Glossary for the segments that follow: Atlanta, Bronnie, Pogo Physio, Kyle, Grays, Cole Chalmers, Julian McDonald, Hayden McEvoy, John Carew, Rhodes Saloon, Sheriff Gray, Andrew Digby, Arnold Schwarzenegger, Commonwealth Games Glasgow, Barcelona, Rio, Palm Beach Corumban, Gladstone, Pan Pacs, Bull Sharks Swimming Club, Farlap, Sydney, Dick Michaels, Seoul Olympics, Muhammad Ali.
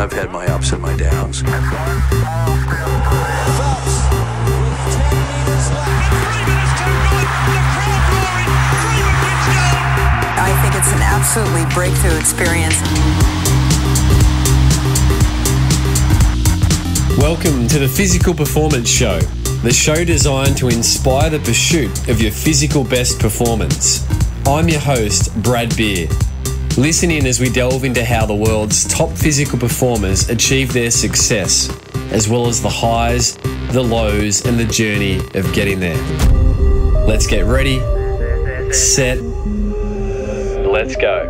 I've had my ups and my downs. I think it's an absolutely breakthrough experience. Welcome to the Physical Performance Show, the show designed to inspire the pursuit of your physical best performance. I'm your host, Brad Beer. Listen in as we delve into how the world's top physical performers achieve their success, as well as the highs, the lows, and the journey of getting there. Let's get ready, set, let's go.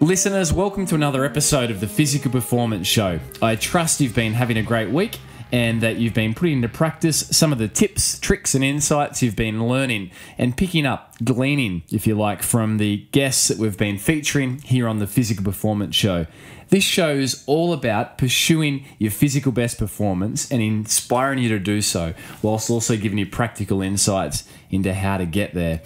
Listeners, welcome to another episode of the Physical Performance Show. I trust you've been having a great week and that you've been putting into practice some of the tips, tricks and insights you've been learning and picking up, gleaning, if you like, from the guests that we've been featuring here on the Physical Performance Show. This show's all about pursuing your physical best performance and inspiring you to do so, whilst also giving you practical insights into how to get there.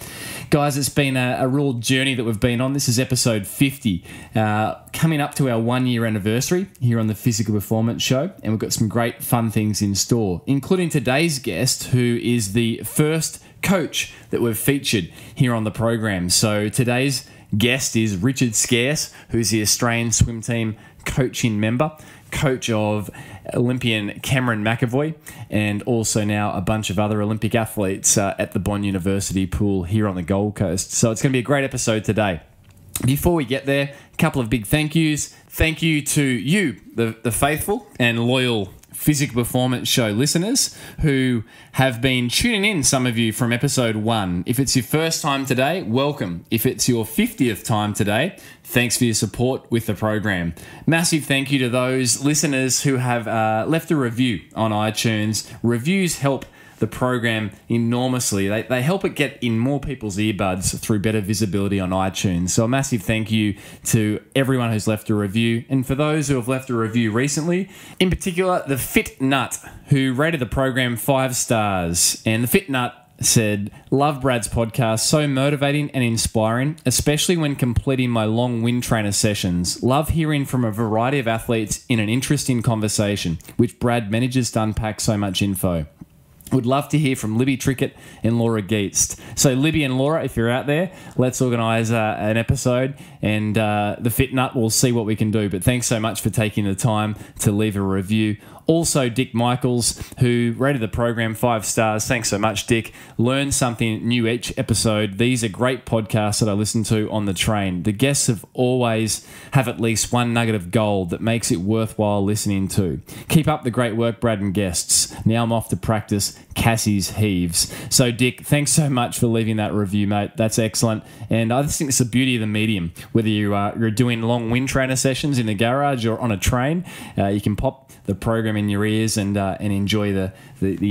Guys, it's been a real journey that we've been on. This is episode 50, coming up to our one-year anniversary here on the Physical Performance Show, and we've got some great fun things in store, including today's guest, who is the first coach that we've featured here on the program. So today's guest is Richard Scarce, who's the Australian swim team coaching member, coach of Olympian Cameron McEvoy, and also now a bunch of other Olympic athletes at the Bond University pool here on the Gold Coast. So it's going to be a great episode today. Before we get there, a couple of big thank yous. Thank you to you, the faithful and loyal Physical Performance Show listeners who have been tuning in, some of you, from episode 1. If it's your first time today, welcome. If it's your 50th time today, thanks for your support with the program. Massive thank you to those listeners who have left a review on iTunes. Reviews help the program enormously. They help it get in more people's earbuds through better visibility on iTunes. So a massive thank you to everyone who's left a review. And for those who have left a review recently, in particular, the Fit Nut, who rated the program 5 stars. And the Fit Nut said, "Love Brad's podcast, so motivating and inspiring, especially when completing my long wind trainer sessions. Love hearing from a variety of athletes in an interesting conversation, which Brad manages to unpack so much info. Would love to hear from Libby Trickett and Laura Geest." So Libby and Laura, if you're out there, let's organise an episode, and the Fit Nut will see what we can do. But thanks so much for taking the time to leave a review. Also, Dick Michaels, who rated the program 5 stars. Thanks so much, Dick. Learn something new each episode. These are great podcasts that I listen to on the train. The guests have always have at least one nugget of gold that makes it worthwhile listening to. Keep up the great work, Brad and guests. Now I'm off to practice Cassie's heaves. So, Dick, thanks so much for leaving that review, mate. That's excellent. And I just think it's the beauty of the medium. Whether you're doing long wind trainer sessions in the garage or on a train, you can pop the program in your ears and enjoy the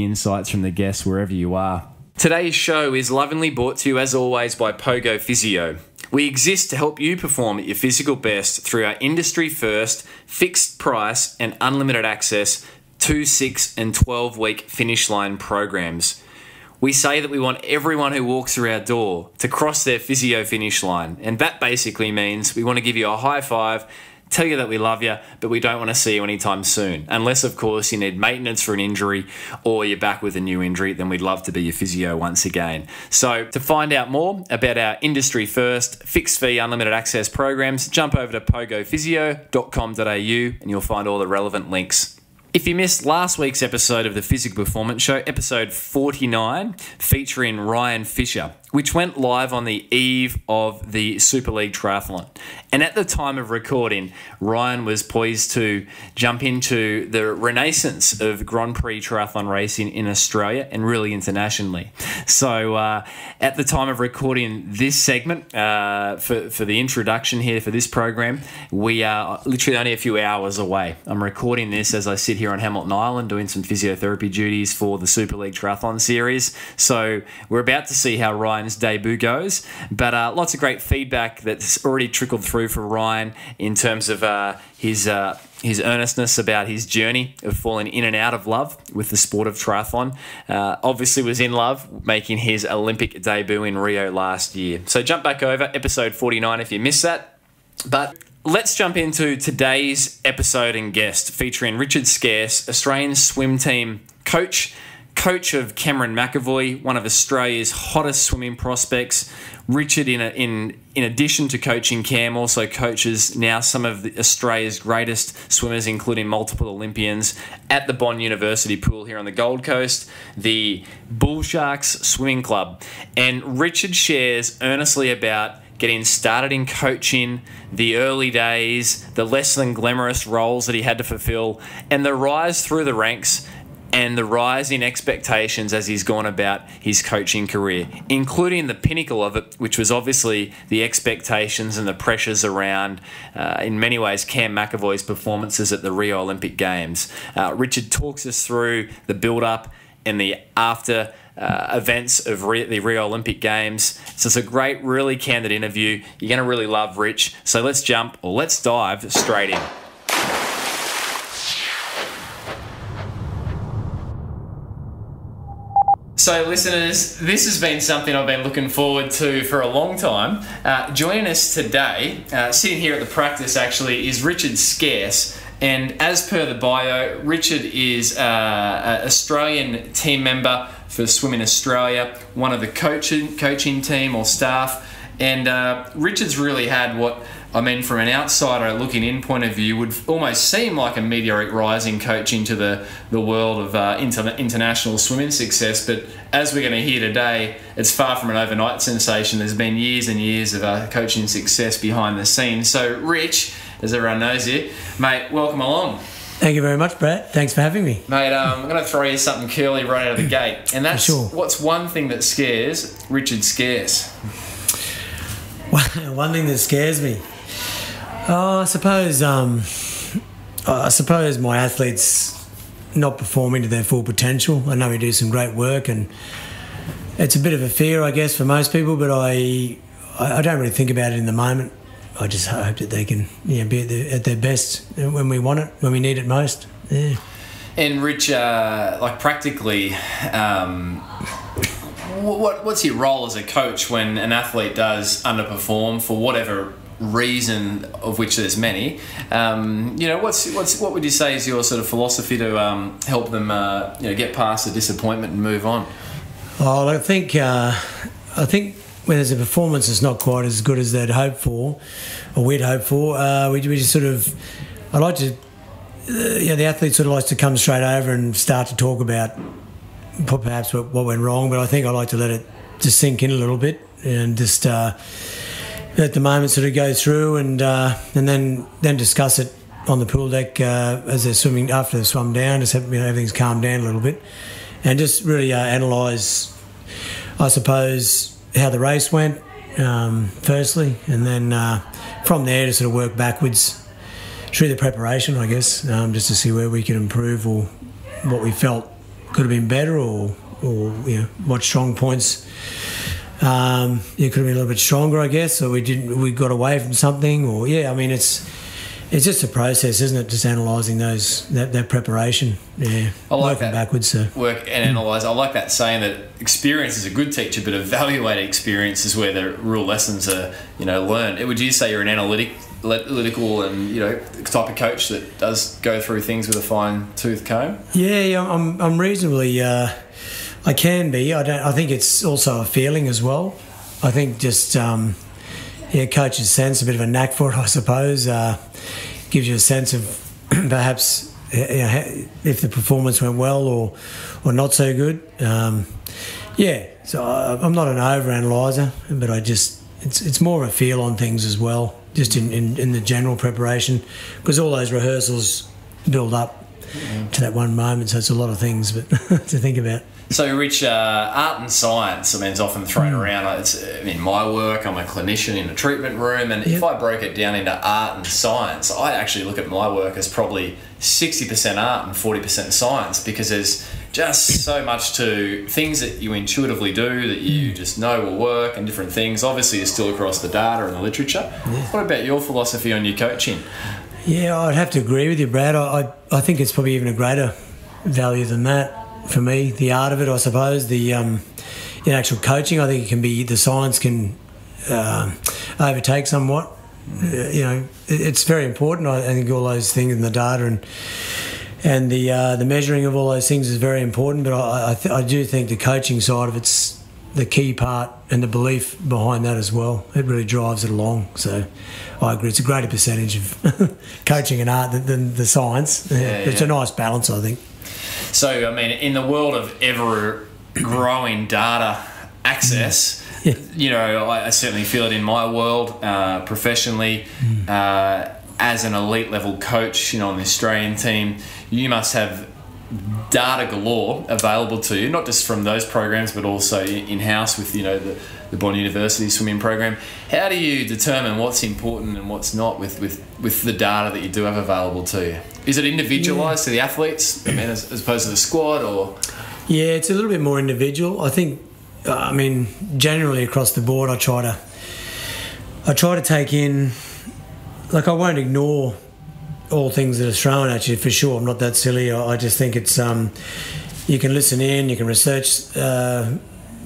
insights from the guests wherever you are. Today's show is lovingly brought to you, as always, by Pogo Physio. We exist to help you perform at your physical best through our industry-first, fixed-price and unlimited access 2, 6 and 12-week finish line programs. We say that we want everyone who walks through our door to cross their physio finish line, and that basically means we want to give you a high five, tell you that we love you, but we don't want to see you anytime soon. Unless, of course, you need maintenance for an injury or you're back with a new injury, then we'd love to be your physio once again. So to find out more about our industry-first fixed-fee unlimited access programs, jump over to pogophysio.com.au and you'll find all the relevant links. If you missed last week's episode of the Physical Performance Show, episode 49, featuring Ryan Fisher, which went live on the eve of the Super League Triathlon. And at the time of recording, Ryan was poised to jump into the renaissance of Grand Prix triathlon racing in Australia and really internationally. So at the time of recording this segment, for the introduction here for this program, we are literally only a few hours away. I'm recording this as I sit here on Hamilton Island doing some physiotherapy duties for the Super League Triathlon Series. So we're about to see how Ryan's debut goes, but lots of great feedback that's already trickled through for Ryan in terms of his his earnestness about his journey of falling in and out of love with the sport of triathlon. Obviously was in love, making his Olympic debut in Rio last year. So jump back over, episode 49 if you missed that. But let's jump into today's episode and guest, featuring Richard Scarce, Australian swim team coach, coach of Cameron McEvoy, one of Australia's hottest swimming prospects. Richard, in addition to coaching Cam, also coaches now some of Australia's greatest swimmers, including multiple Olympians, at the Bond University pool here on the Gold Coast, the Bull Sharks Swimming Club. And Richard shares earnestly about getting started in coaching, the early days, the less than glamorous roles that he had to fulfill, and the rise through the ranks and the rise in expectations as he's gone about his coaching career, including the pinnacle of it, which was obviously the expectations and the pressures around, in many ways, Cam McEvoy's performances at the Rio Olympic Games. Richard talks us through the build-up and the after events of the Rio Olympic Games. So it's a great, really candid interview. You're going to really love Rich. So let's jump, or let's dive straight in. So listeners, this has been something I've been looking forward to for a long time. Joining us today, sitting here at the practice actually, is Richard Scarce. And as per the bio, Richard is an Australian team member for Swimming Australia, one of the coaching team or staff. And Richard's really had what, I mean, from an outsider looking in point of view, would almost seem like a meteoric rise in coaching to the world of international swimming success. But as we're going to hear today, it's far from an overnight sensation. There's been years and years of coaching success behind the scenes. So Rich, as everyone knows here, mate, welcome along. Thank you very much, Brad. Thanks for having me. Mate, I'm going to throw you something curly right out of the gate. And that's sure. What's one thing that scares Richard Scarce? One thing that scares me? Oh, I suppose my athletes not performing to their full potential. I know we do some great work, and it's a bit of a fear, I guess, for most people. But I don't really think about it in the moment. I just hope that they can, you know, be at their best when we want it, when we need it most. Yeah. And Rich, like practically, what's your role as a coach when an athlete does underperform for whatever reason, of which there's many? You know, what would you say is your sort of philosophy to help them, you know, get past the disappointment and move on? Oh, I think when there's a performance that's not quite as good as they'd hoped for, or we'd hoped for, we just sort of, I like to, you know, the athlete sort of likes to come straight over and start to talk about perhaps what went wrong, but I think I like to let it just sink in a little bit and just at the moment sort of go through and then discuss it on the pool deck as they're swimming, after they've swum down, just have, you know, everything's calmed down a little bit, and just really analyse, I suppose, how the race went firstly, and then from there to sort of work backwards through the preparation, I guess, just to see where we can improve or what we felt could have been better, or you know, what strong points it could have been a little bit stronger, I guess, or we got away from something, or yeah, I mean, it's just a process, isn't it? Just analysing that preparation. Yeah, I like working that backwards. So. Work and analyse. I like that saying that experience is a good teacher, but evaluate experience is where the real lessons are, you know, learned. Would you say you're an analytical and, you know, type of coach that does go through things with a fine-tooth comb? Yeah, I'm reasonably. I can be. I think it's also a feeling as well. I think just yeah, coach's sense, a bit of a knack for it, I suppose. Gives you a sense of perhaps, you know, if the performance went well or not so good. Yeah, so I'm not an over-analyser, but I just it's more of a feel on things as well. Just in the general preparation, because all those rehearsals build up to that one moment, so it's a lot of things but to think about. So, Rich, art and science, I mean, it's often thrown around. It's in my work, I'm a clinician in a treatment room, and if I broke it down into art and science, I actually look at my work as probably 60% art and 40% science, because there's just so much to things that you intuitively do that you just know will work, and different things. Obviously, you're still across the data and the literature. Yeah. What about your philosophy on your coaching? Yeah, I'd have to agree with you, Brad. I think it's probably even a greater value than that for me. The art of it, I suppose. The in actual coaching, I think it can be, the science can overtake somewhat. You know, it's very important. I think all those things and the data and the measuring of all those things is very important. But I do think the coaching side of it's the key part, and the belief behind that as well. It really drives it along. So I agree. It's a greater percentage of coaching and art than the science. Yeah, it's a nice balance, I think. So, I mean, in the world of ever-growing data access, you know, I certainly feel it in my world professionally. As an elite-level coach, you know, on the Australian team, you must have data galore available to you, not just from those programs but also in-house with, you know, the Bond University swimming program. How do you determine what's important and what's not with the data that you do have available to you? Is it individualised to the athletes, I mean, as opposed to the squad? Or yeah, it's a little bit more individual, I think. I mean, generally across the board, I try to take in, like, I won't ignore all things that are thrown at you, for sure. I'm not that silly. I just think it's you can listen in, you can research data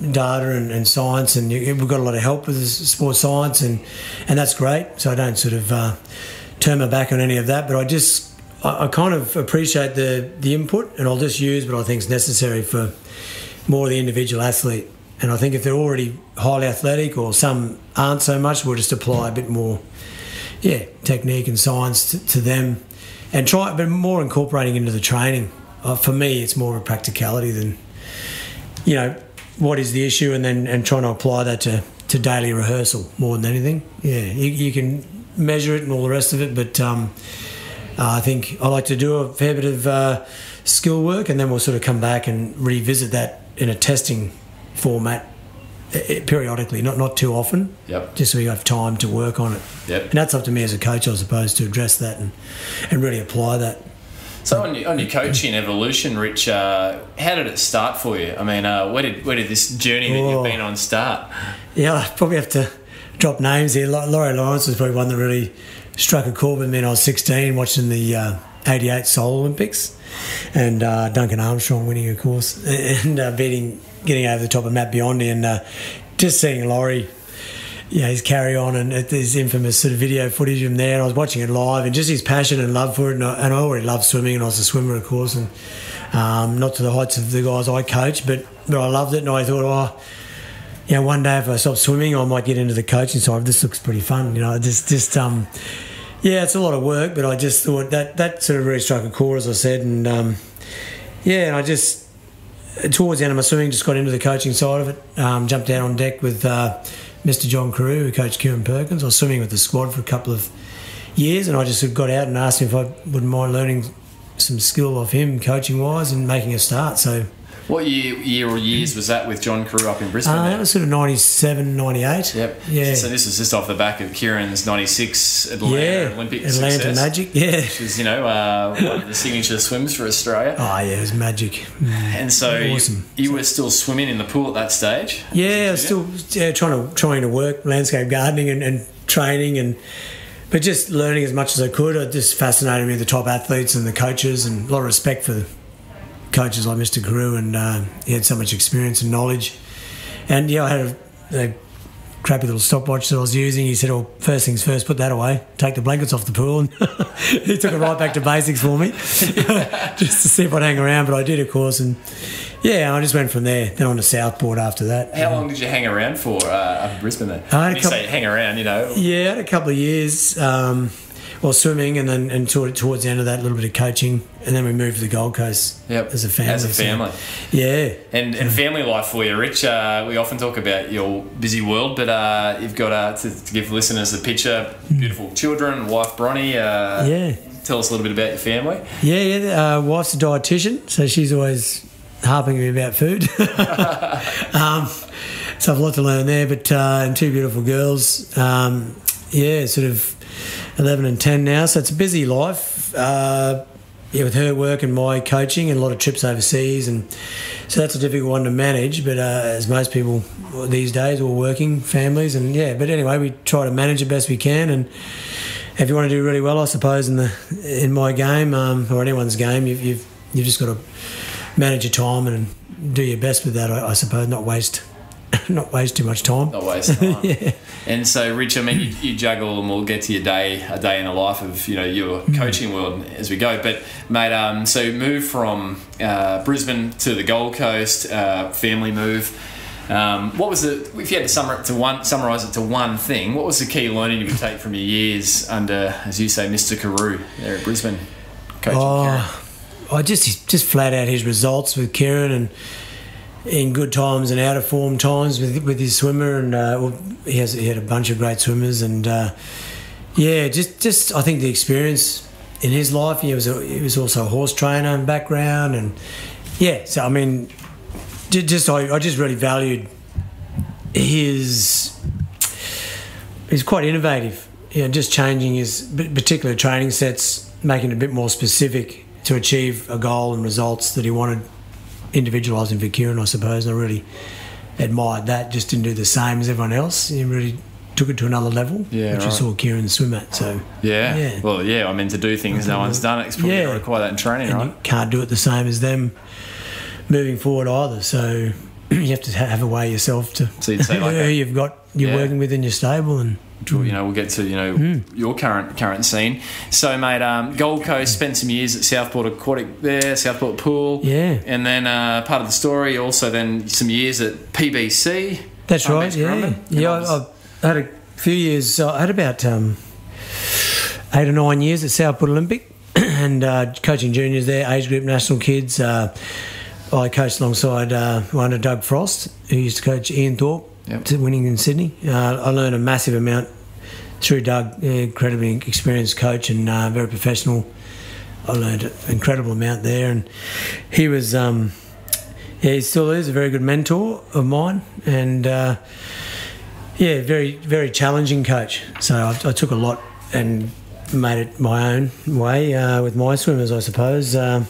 and science, and we've got a lot of help with sports science, and that's great. So I don't sort of turn my back on any of that, but I kind of appreciate the input, and I'll just use what I think is necessary for more of the individual athlete. And I think if they're already highly athletic, or some aren't so much, we'll just apply a bit more. Yeah, technique and science to them, and try, but more incorporating into the training. For me, it's more of a practicality than, you know, what is the issue, and trying to apply that to daily rehearsal more than anything. Yeah, you can measure it and all the rest of it, but I think I like to do a fair bit of skill work, and then we'll sort of come back and revisit that in a testing format. Periodically, not too often. Yep. Just so you have time to work on it. Yep. And that's up to me as a coach, I suppose, to address that and really apply that. So on your coaching evolution, Rich, how did it start for you? I mean, where did this journey that you've been on start? Yeah, I probably have to drop names here. Laurie Lawrence was probably one that really struck a chord with me when I was 16, watching the 88 Seoul Olympics, and Duncan Armstrong winning, of course, and getting over the top of Matt Biondi, and just seeing Laurie, you know, his carry-on and his infamous sort of video footage of him there, and I was watching it live, and just his passion and love for it, and I already loved swimming, and I was a swimmer, of course, and not to the heights of the guys I coach, but I loved it, and I thought, you know, one day if I stop swimming, I might get into the coaching side. This looks pretty fun, you know, just yeah, it's a lot of work, but I just thought that sort of really struck a chord, as I said, and yeah, and I just, towards the end of my swimming, just got into the coaching side of it. Jumped out on deck with Mr. John Carew, who coached Kieran Perkins. I was swimming with the squad for a couple of years, and I just got out and asked him if I wouldn't mind learning some skill of him, coaching-wise, and making a start. So, what year or years was that with John Carew up in Brisbane? That was sort of 97, 98. Yep. Yeah. So this was just off the back of Kieran's 96 Atlanta Olympic success. Atlanta Magic, yeah. Which was, you know, one of the signature swims for Australia. Oh, yeah, it was magic. And so awesome. You were still swimming in the pool at that stage? Yeah, I was still trying to work landscape gardening and training, and but just learning as much as I could. It just fascinated me, the top athletes and the coaches, and a lot of respect for the coaches like Mr. Carew, and he had so much experience and knowledge. And yeah, I had a crappy little stopwatch that I was using. He said, "Well, first things first, put that away. Take the blankets off the pool." And he took it right back to basics for me, just to see if I'd hang around. But I did, of course, and yeah, I just went from there. Then on to Southport after that. How long did you hang around for up in Brisbane? Then when you say hang around, you know. Yeah, I had a couple of years. Well, swimming, and then towards the end of that, a little bit of coaching, and then we moved to the Gold Coast as a family. Yeah. And family life for you, Rich. We often talk about your busy world, but you've got to give listeners a picture, beautiful children, wife Bronnie. Yeah. Tell us a little bit about your family. Yeah, wife's a dietitian, so she's always harping me about food. So I've a lot to learn there, but and two beautiful girls. Yeah, sort of 11 and 10 now, so it's a busy life with her work and my coaching, and a lot of trips overseas, and so that's a difficult one to manage, but as most people these days, all working families, and yeah, but anyway, we try to manage the best we can, and if you want to do really well, I suppose, in my game or anyone's game, you've just got to manage your time and do your best with that, I suppose, not waste too much time. Not waste time. Yeah. And so, Rich, I mean, you juggle, and we'll get to your a day in the life of, you know, your coaching world as we go. But, mate, so you moved from Brisbane to the Gold Coast, family move. What was if you had to summarise it to one thing, what was the key learning you would take from your years under, as you say, Mr. Carew there at Brisbane, coaching Kieran? Just flat out his results with Kieran, and in good times and out of form times with his swimmer, and he had a bunch of great swimmers, and I think the experience in his life. He was also a horse trainer in background, and so I mean, I just really valued his. He's quite innovative, you know, just changing his particular training sets, making it a bit more specific to achieve a goal and results that he wanted. Individualising for Kieran, I suppose, and I really admired that. Just didn't do the same as everyone else. He really took it to another level, which you saw Kieran swim at. So I mean, to do things no one's done, it's probably going to require that in training, and right? You can't do it the same as them moving forward either. So you have to have a way yourself to see so like who you've got you're working with in your stable, and you know, we'll get to, you know, your current scene. So, mate, Gold Coast, spent some years at Southport Aquatic there, Southport Pool. Yeah. And then part of the story, also then some years at PBC. That's right, yeah. Yeah, I had a few years. I had about 8 or 9 years at Southport Olympic and coaching juniors there, age group, national kids. I coached alongside under Doug Frost, who used to coach Ian Thorpe. Yep. Winning in Sydney. I learned a massive amount through Doug, incredibly experienced coach and very professional. I learned an incredible amount there, and he was, he still is a very good mentor of mine, and very, very challenging coach. So I took a lot and made it my own way with my swimmers, I suppose. So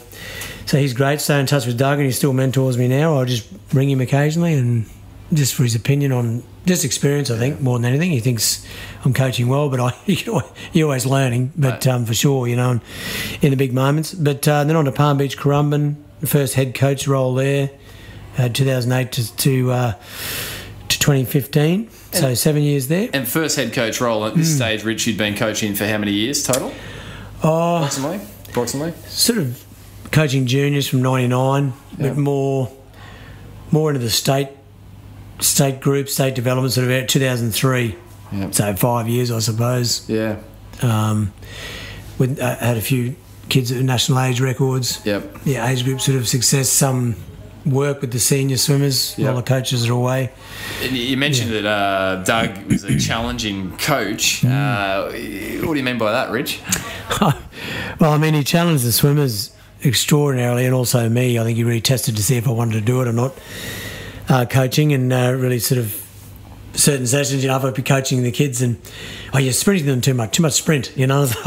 he's great. Stay in touch with Doug, and he still mentors me now. I just ring him occasionally and. Just for his opinion on just experience, I think, more than anything. He thinks I'm coaching well, but you're always learning, but right. For sure, you know, and in the big moments. But then on to Palm Beach Corumban, the first head coach role there, 2008 to 2015, and, so 7 years there. And first head coach role at this stage, Rich, you'd been coaching for how many years total? Approximately? Sort of coaching juniors from 99, but more into the state group, state development, sort of about 2003. Yep. So 5 years, I suppose. Yeah. Had a few kids at national age records. Yep. Yeah, age group sort of success. Some work with the senior swimmers while the coaches are away. And you mentioned that Doug was a challenging coach. What do you mean by that, Rich? Well, I mean, he challenged the swimmers extraordinarily, and also me. I think he really tested to see if I wanted to do it or not. Coaching and really sort of certain sessions, you know, I'd be coaching the kids and, you're sprinting them too much sprint, you know. It's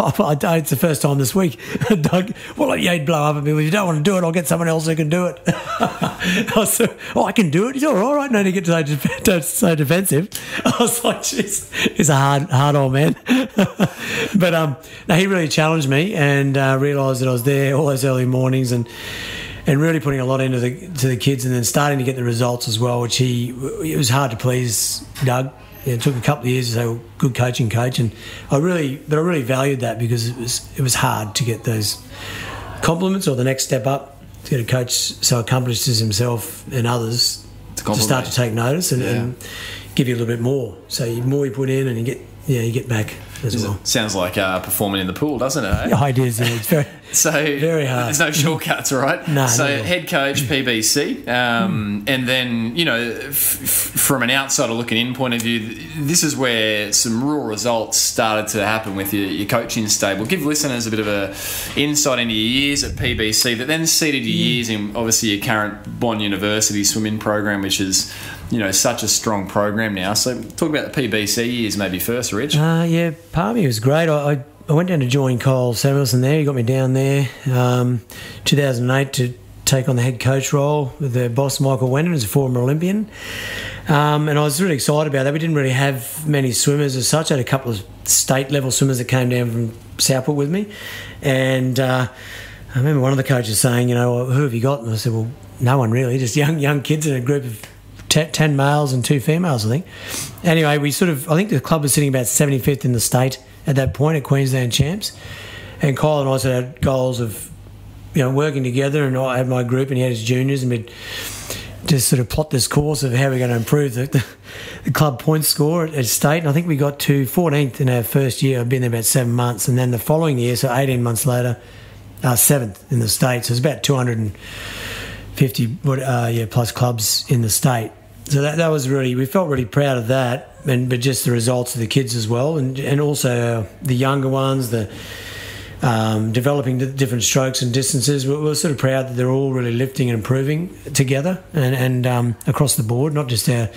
the first time this week, Doug, well, you'd blow up at me, well, if you don't want to do it, I'll get someone else who can do it. I was like, I can do it. He's all right, no need to get so defensive. I was like, jeez, he's a hard old man. But no, he really challenged me and realised that I was there all those early mornings and really putting a lot into the kids, and then starting to get the results as well, which it was hard to please Doug. It took a couple of years as a good coaching coach, and I really valued that, because it was hard to get those compliments or the next step up to get a coach so accomplished as himself and others to start to take notice and give you a little bit more. So the more you put in, and you get back. Well. Sounds like performing in the pool, doesn't it? Yeah, it is. Yeah. It's very, so very hard. There's no shortcuts, right? No. So head coach, PBC, and then, you know, from an outsider looking in point of view, this is where some real results started to happen with your coaching stable. Give listeners a bit of a insight into your years at PBC that then seeded your years in, obviously, your current Bond University swimming program, which is, you know, such a strong program now. So talk about the PBC years maybe first, Rich. Palmy was great. I went down to join Kyle Samuelson there. He got me down there 2008 to take on the head coach role with their boss Michael Wenham, who's a former Olympian. And I was really excited about that. We didn't really have many swimmers as such. I had a couple of state-level swimmers that came down from Southport with me. And I remember one of the coaches saying, you know, who have you got? And I said, well, no one really, just young kids in a group of 10 males and 2 females, I think. Anyway, we sort of, I think the club was sitting about 75th in the state at that point at Queensland Champs. And Kyle and I sort of had goals of, you know, working together, and I had my group and he had his juniors, and we'd just sort of plot this course of how we're going to improve the club point score at state. And I think we got to 14th in our first year. I'd been there about 7 months, and then the following year, so 18 months later, 7th in the state. So it's about 250 plus clubs in the state. So that was really, we felt really proud of that, but just the results of the kids as well, and also the younger ones, the developing the different strokes and distances. We're sort of proud that they're all really lifting and improving together, and across the board, not just our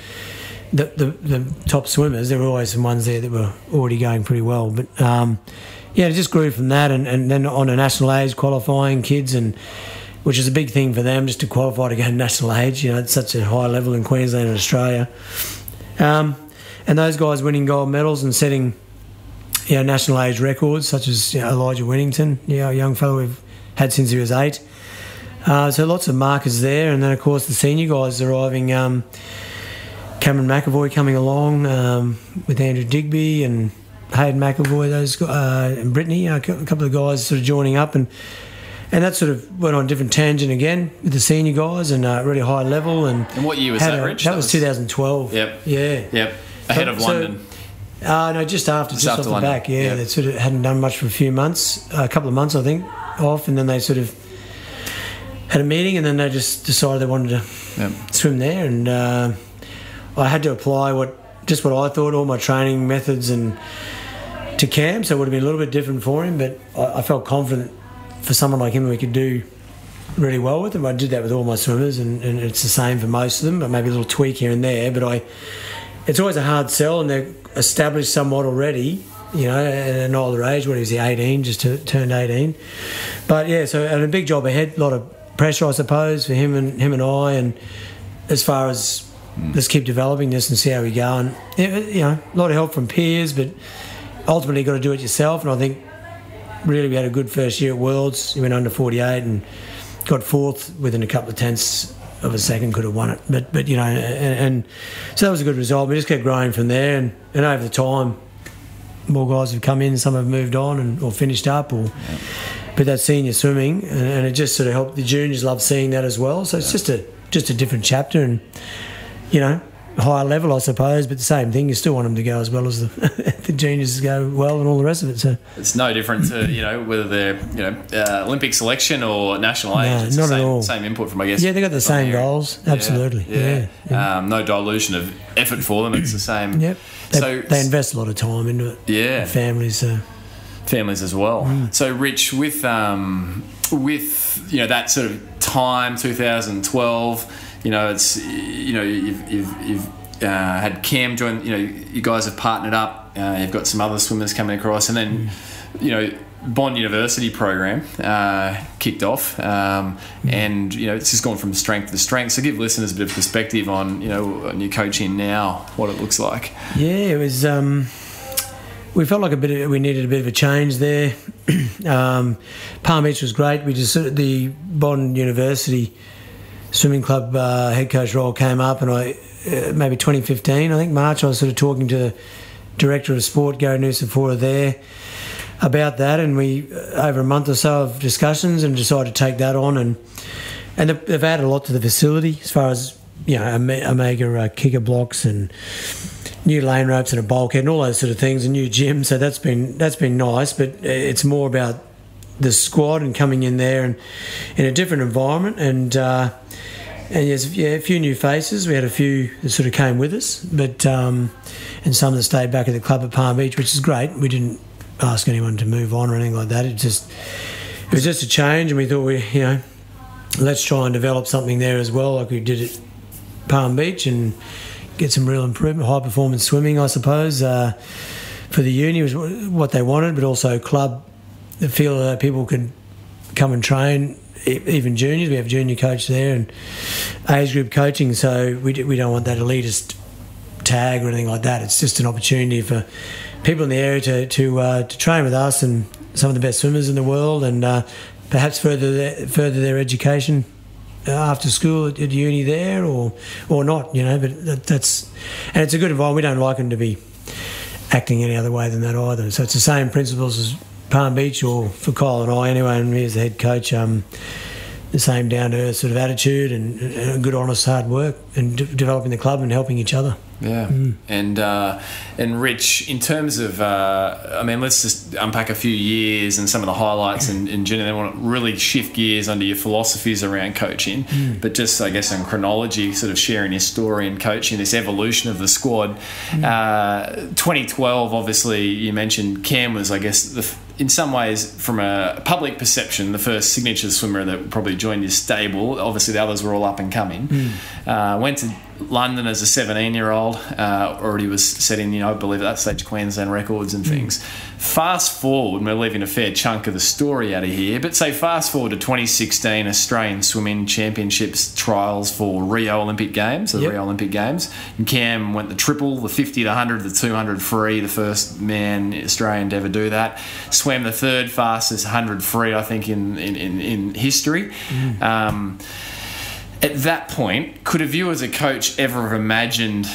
the top swimmers. There were always some ones there that were already going pretty well, but yeah, it just grew from that, and then on a national age qualifying kids, and which is a big thing for them, just to qualify to go national age. You know, it's such a high level in Queensland and Australia. And those guys winning gold medals and setting, you know, national age records, such as, you know, Elijah Winnington, you know, a young fellow we've had since he was 8. So lots of markers there. And then, of course, the senior guys arriving, Cameron McEvoy coming along with Andrew Digby and Hayden McEvoy, those and Brittany, a couple of guys sort of joining up. And that sort of went on a different tangent again with the senior guys, and really high level. And what year was that, Rich? That was 2012. Yep. Yeah. Yep. Ahead of London. So, no, just after off the back. Yeah, yep. They sort of hadn't done much for a few months, a couple of months, I think, off, and then they sort of had a meeting, and then they just decided they wanted to swim there. And I had to apply what I thought, all my training methods, and to Cam, so it would have been a little bit different for him, but I felt confident for someone like him we could do really well with them. I did that with all my swimmers, and it's the same for most of them, but maybe a little tweak here and there. But it's always a hard sell, and they're established somewhat already, you know, at an older age. What is he, 18, just turned 18? But yeah, so, and a big job ahead, a lot of pressure, I suppose, for him and I, and as far as let's keep developing this and see how we go. And, you know, a lot of help from peers, but ultimately you've got to do it yourself. And I think really we had a good first year at Worlds. We went under 48 and got 4th within a couple of tenths of a second, could have won it. But you know, and so that was a good result. We just kept growing from there, and over the time, more guys have come in, some have moved on or finished up, but that's senior swimming, and it just sort of helped. The juniors love seeing that as well. So it's just a different chapter, and, you know, higher level, I suppose, but the same thing. You still want them to go as well as the juniors go well, and all the rest of it. So it's no different to, you know, whether they're, you know, Olympic selection or national age. No, it's not the at all. Same input from, I guess. Yeah, they got the same goals. Absolutely. Yeah. No dilution of effort for them. It's the same. Yep. They invest a lot of time into it. Yeah. Families as well. Mm. So, Rich, with you know, that sort of time, 2012. You know, it's, you know, you've had Cam join. You know, you guys have partnered up. You've got some other swimmers coming across, and then, you know, Bond University program kicked off, and, you know, it's just gone from strength to strength. So give listeners a bit of perspective on, you know, on your coaching now, what it looks like. Yeah, it was. We felt like we needed a bit of a change there. Palm Beach was great. We just, the Bond University Swimming Club head coach role came up, and I maybe 2015, I think, March, I was sort of talking to the director of sport, Gary Nusafora, there about that, and we, over a month or so of discussions, and decided to take that on, and they've added a lot to the facility as far as, you know, Omega kicker blocks and new lane ropes and a bulkhead and all those sort of things, a new gym. So that's been nice, but it's more about the squad and coming in there and in a different environment, and yes, yeah, a few new faces. We had a few that sort of came with us, but and some that stayed back at the club at Palm Beach, which is great. We didn't ask anyone to move on or anything like that. It was just a change, and we thought, we, you know, let's try and develop something there as well, like we did at Palm Beach, and get some real improvement. High performance swimming, I suppose, for the uni was what they wanted, but also club. The feel that people could come and train, even juniors. We have a junior coach there and age group coaching, so we don't want that elitist tag or anything like that. It's just an opportunity for people in the area to train with us and some of the best swimmers in the world, and perhaps further their education after school at uni there or not, you know. But that's, and it's a good environment. We don't like them to be acting any other way than that either. So it's the same principles as Palm Beach, or for Kyle and I anyway, and me as the head coach. The same down-to-earth sort of attitude and good, honest, hard work, and developing the club and helping each other. Yeah, and Rich, in terms of, I mean, let's just unpack a few years and some of the highlights in general. They want to really shift gears under your philosophies around coaching, but just, I guess, in chronology, sort of sharing your story and coaching, this evolution of the squad. 2012, obviously, you mentioned Cam was, I guess, in some ways, from a public perception, the first signature swimmer that probably joined your stable. Obviously, the others were all up and coming. Went to London as a 17-year-old, already was setting, you know, I believe at that stage, Queensland records and things. Fast forward, and we're leaving a fair chunk of the story out of here, but say fast forward to 2016 Australian Swimming Championships trials for Rio Olympic Games, so the Rio Olympic Games. And Cam went the triple, the 50, the 100, the 200 free, the first man Australian to ever do that. Swam the third fastest 100 free, I think, in history. At that point, could have you as a coach ever have imagined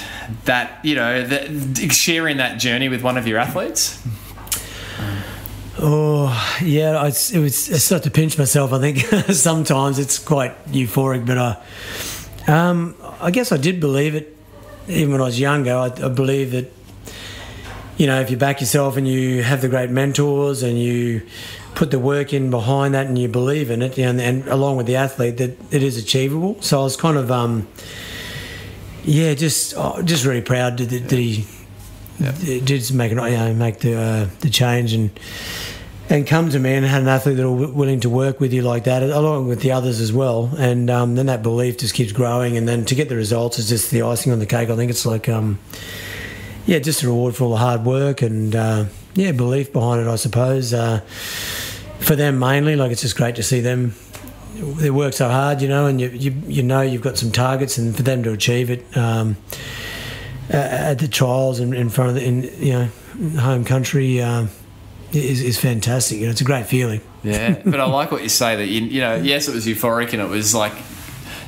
that, you know, that, sharing that journey with one of your athletes? Oh, yeah, I start to pinch myself, I think. Sometimes it's quite euphoric, but I guess I did believe it. Even when I was younger, I believed that, you know, if you back yourself and you have the great mentors and you put the work in behind that and you believe in it, you know, and along with the athlete, that it is achievable. So I was kind of, yeah, just really proud that he did make, make the change and come to me and had an athlete that were willing to work with you like that, along with the others as well. And then that belief just keeps growing, and then to get the results is just the icing on the cake. I think it's like, yeah, just a reward for all the hard work and, yeah, belief behind it, I suppose. For them mainly, like, it's just great to see them. They work so hard, you know, and you know you've got some targets, and for them to achieve it at the trials and in front of you know, home country is fantastic. You know, it's a great feeling. Yeah, but I like what you say that you know, yes, it was euphoric and it was like,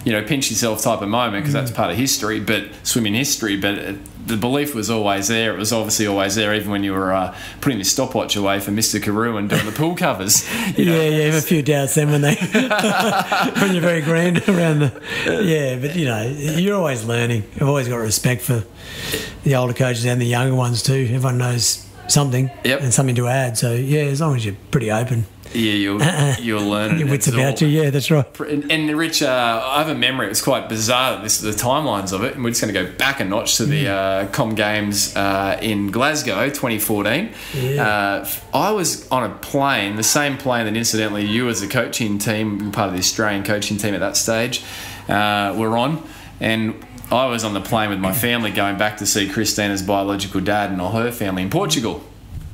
you know, pinch yourself type of moment, because that's part of history, but swimming history. But the belief was always there. It was obviously always there, even when you were putting your stopwatch away for Mr. Carew and doing the pool covers. You know? Yeah, you have a few doubts then when they when you're very grand around the but you know, you're always learning. I've always got respect for the older coaches and the younger ones too. Everyone knows something and something to add. So yeah, as long as you're pretty open. Yeah, you'll learn it. Your wits about you, yeah, that's right. And Rich, I have a memory. It was quite bizarre, this, the timelines of it, and we're just going to go back a notch to the Com Games in Glasgow, 2014. I was on a plane, the same plane that incidentally you as a coaching team, you part of the Australian coaching team at that stage, were on, and I was on the plane with my family going back to see Christina's biological dad and all her family in Portugal.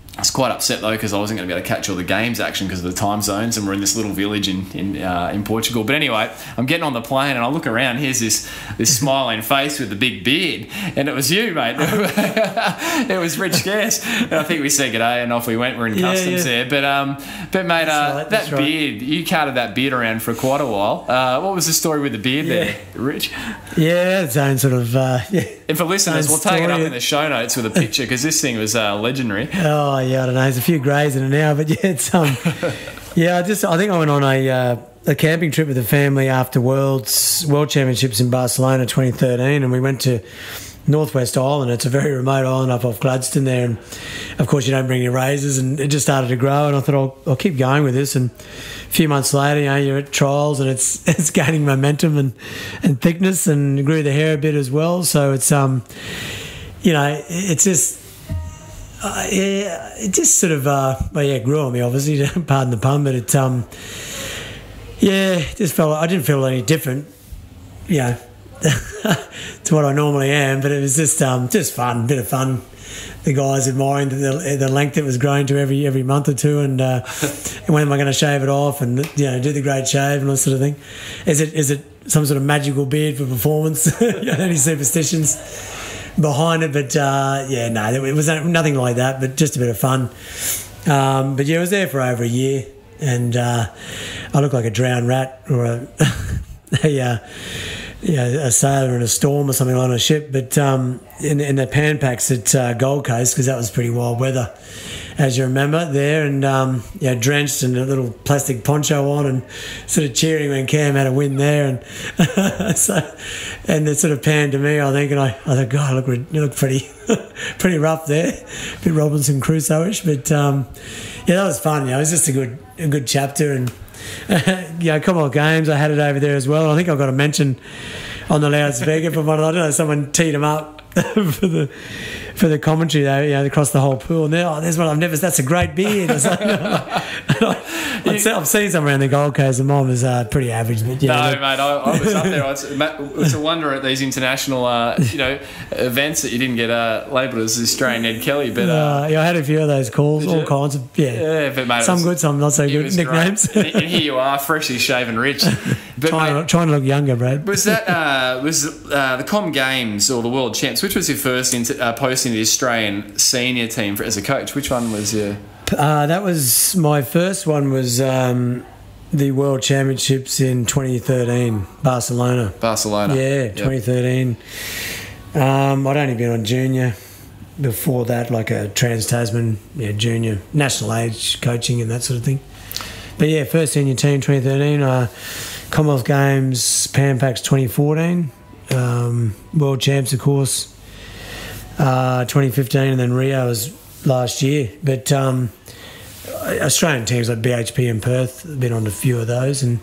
I was quite upset though, because I wasn't going to be able to catch all the games action because of the time zones, and we're in this little village in Portugal. But anyway, I'm getting on the plane and I look around. Here's this smiling face with the big beard, and it was you, mate. It was Rich Scarce, and I think we said good day and off we went. We're in customs there, but mate, that beard, you carted that beard around for quite a while. What was the story with the beard there, Rich? Yeah, its own sort of. And for listeners, we'll take it up in the show notes with a picture, because this thing was legendary. Oh. Yeah, I don't know. There's a few greys in it now, but yeah, it's yeah. I think I went on a camping trip with the family after World Championships in Barcelona 2013, and we went to Northwest Island. It's a very remote island up off Gladstone there, and of course you don't bring your razors, and it just started to grow. And I thought I'll keep going with this. And a few months later, you know, you're at trials, and it's gaining momentum and thickness, and grew the hair a bit as well. So it's you know, it's just. Yeah, it just sort of, well, yeah, grew on me, obviously, pardon the pun, but it, yeah, just felt, I didn't feel any different, you know, to what I normally am, but it was just fun, bit of fun. The guys admiring the length it was growing to every month or two, and when am I going to shave it off, and you know, do the great shave and all sort of thing. Is it some sort of magical beard for performance? Any superstitions? behind it. But, yeah, no, it was nothing like that, but just a bit of fun. But, yeah, I was there for over a year, and I looked like a drowned rat or a sailor in a storm or something on a ship. But in the Pan Pacs at Gold Coast, because that was pretty wild weather, as you remember, there, and drenched and a little plastic poncho on, and sort of cheering when Cam had a win there, and so, and it sort of panned to me, I think, and I thought, God, look pretty, pretty rough there, a bit Robinson Crusoe-ish, but yeah, that was fun. You know, it was just a good chapter, and yeah, Commonwealth Games, I had it over there as well. I think I've got a mention on the loudspeaker from one. I don't know, someone teed him up for the commentary though, you know, across the whole pool. Now, oh, there's one I've never. That's a great beard. I've seen some around the Gold Coast, and mine was pretty average. But yeah, no, mate, I was up there. It's a wonder at these international, events that you didn't get labelled as Australian Ed Kelly. But yeah, I had a few of those calls, all kinds of but, mate, some good, some not so good nicknames. And here you are, freshly shaven, rich, but trying to look younger, Brad. Was that the Com Games or the World Champs? Which was your first post in the Australian senior team as a coach? Which one was your? That was my first one. Was the World Championships in 2013, Barcelona. Barcelona. Yeah, 2013. Yep. I'd only been on junior before that, like a Trans-Tasman junior national age coaching and that sort of thing. But yeah, first senior team 2013. Commonwealth Games, Pan Pacs 2014. World Champs, of course. 2015, and then Rio was last year. But Australian teams like BHP and Perth, I've been on a few of those, and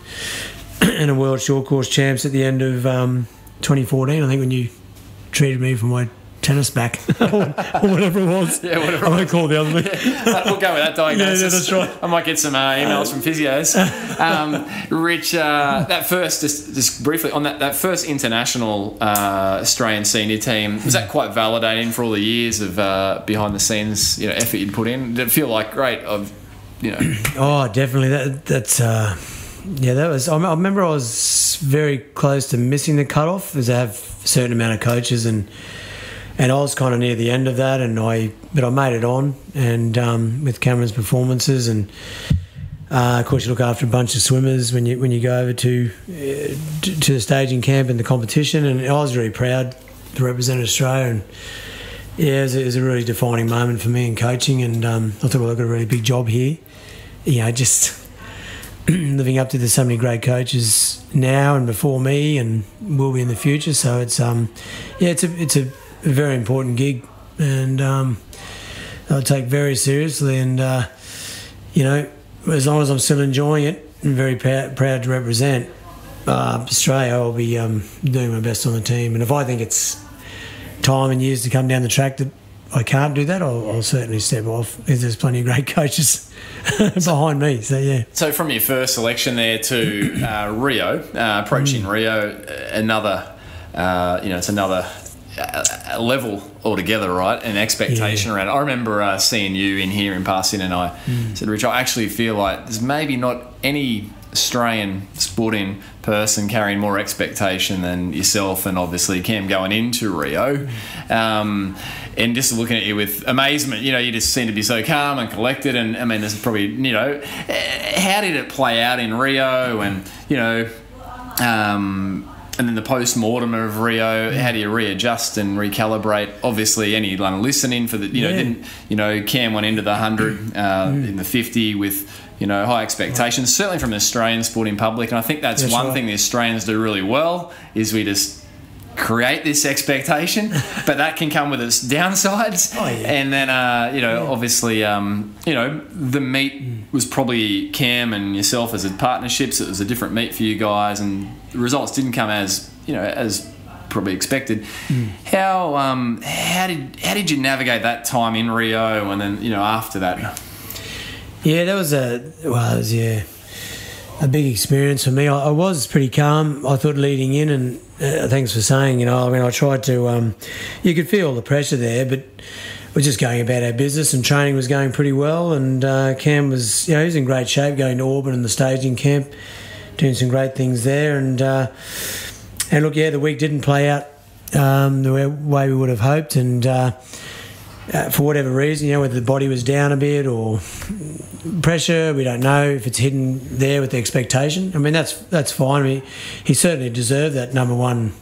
a World Short Course Champs at the end of 2014, I think, when you treated me for my tennis back or whatever it was. Yeah, whatever. I might call the other one. Yeah, we'll go with that diagnosis. Yeah, that's right. I might get some emails from physios. Rich, that first, just briefly, on that first international Australian senior team, was that quite validating for all the years of behind the scenes, effort you'd put in? Did it feel like great? Oh, definitely. That's. Yeah, that was. I remember I was very close to missing the cutoff, because I have a certain amount of coaches, and I was kind of near the end of that, but I made it on, and with Cameron's performances, and of course you look after a bunch of swimmers when you go over to the staging camp and the competition, and I was really proud to represent Australia, and yeah, it was a really defining moment for me in coaching, and I thought, well, I've got a really big job here, just living up to there's so many great coaches now and before me, and will be in the future, so it's it's a very important gig, and I take very seriously, and as long as I'm still enjoying it and very proud to represent Australia, I'll be doing my best on the team, and if I think it's time and years to come down the track that I can't do that, I'll certainly step off, because there's plenty of great coaches behind me. So yeah. So from your first selection there to Rio, approaching Rio, another it's another level altogether, right? An expectation around it. I remember seeing you in here in passing, and I said, Rich, I actually feel like there's maybe not any Australian sporting person carrying more expectation than yourself, and obviously Cam going into Rio, and just looking at you with amazement. You just seem to be so calm and collected, and I mean, this is probably, how did it play out in Rio, and and then the post-mortem of Rio, how do you readjust and recalibrate? Obviously, anyone listening for the, Cam went into the 100 in the 50 with, high expectations, certainly from the Australian sporting public. And I think that's one thing the Australians do really well, is we just create this expectation, but that can come with its downsides. Oh, yeah. And then, obviously, the meet was probably Cam and yourself as a partnership, so it was a different meet for you guys, and the results didn't come as as probably expected. How did you navigate that time in Rio, and then after that? Yeah, that was a big experience for me. I was pretty calm, I thought, leading in, and thanks for saying. I mean, I tried to. You could feel the pressure there, but we're just going about our business, and training was going pretty well, and Cam was, he was in great shape, going to Auburn and the staging camp, doing some great things there, and look, the week didn't play out the way we would have hoped, and for whatever reason, you know, whether the body was down a bit or pressure, we don't know if it's hidden there with the expectation. I mean, that's fine. I mean, he certainly deserved that number one,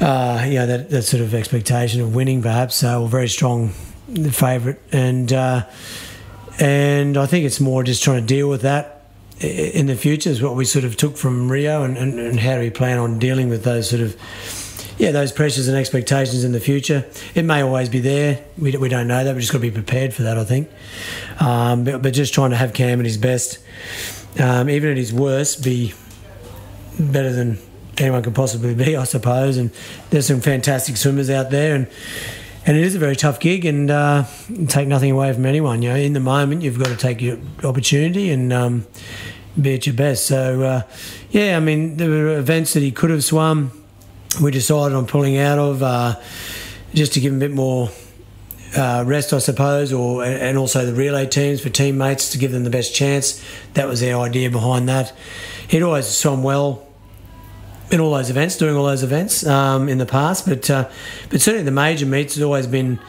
you know, that sort of expectation of winning, perhaps, so, or very strong favourite. And I think it's more just trying to deal with that in the future is what we sort of took from Rio, and how do we plan on dealing with those sort of, yeah, those pressures and expectations in the future. It may always be there. We don't know that. We've just got to be prepared for that, I think. But just trying to have Cam at his best, even at his worst, be better than anyone can possibly be, I suppose. And there's some fantastic swimmers out there, and it is a very tough gig, and take nothing away from anyone. You know, in the moment, you've got to take your opportunity and be at your best. So, yeah, I mean, there were events that he could have swum. We decided on pulling out of just to give him a bit more rest, I suppose, and also the relay teams for teammates to give them the best chance. That was the idea behind that. He'd always swum well in all those events, doing all those events in the past, but certainly the major meets has always been,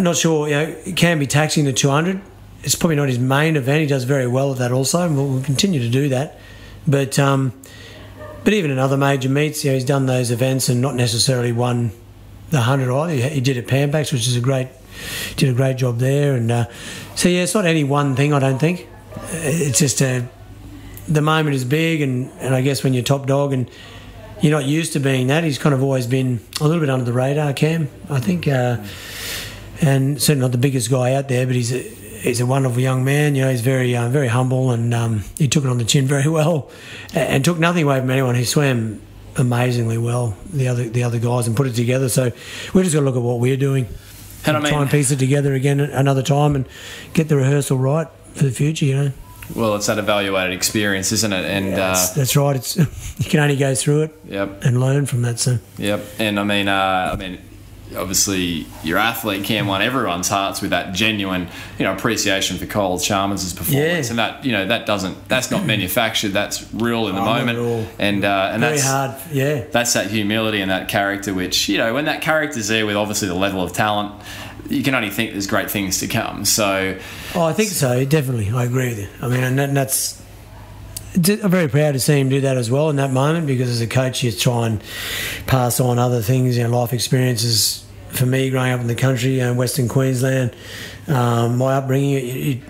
not sure, you know, it can be taxing the 200. It's probably not his main event. He does very well at that also, and we'll continue to do that. But even in other major meets, you know, he's done those events and not necessarily won the 100 either. He did at Pan Pacs, which is did a great job there. And so, yeah, it's not any one thing, I don't think. It's just the moment is big, and I guess when you're top dog and you're not used to being that, he's kind of always been a little bit under the radar, Cam, I think. And certainly not the biggest guy out there, but he's a wonderful young man. You know, he's very, very humble, and he took it on the chin very well, and took nothing away from anyone who swam amazingly well, the other guys, and put it together. So we're just going to look at what we're doing, and I mean, try and piece it together again another time, and get the rehearsal right for the future. You know. Well, it's that evaluated experience, isn't it? And yeah, that's right. It's you can only go through it. Yep. And learn from that. So. Yep. And I mean. Obviously, your athlete Cam won everyone's hearts with that genuine, you know, appreciation for Cole Chalmers' performance, yeah. And that, you know, that's not manufactured. That's real in the moment, and very hard. Yeah, that's that humility and that character, which, you know, when that character's there with obviously the level of talent, you can only think there's great things to come. So, oh, I think so. Definitely, I agree with you. I mean, and that's. I'm very proud to see him do that as well in that moment, because as a coach you try and pass on other things, you know, life experiences. For me, growing up in the country, in Western Queensland, my upbringing,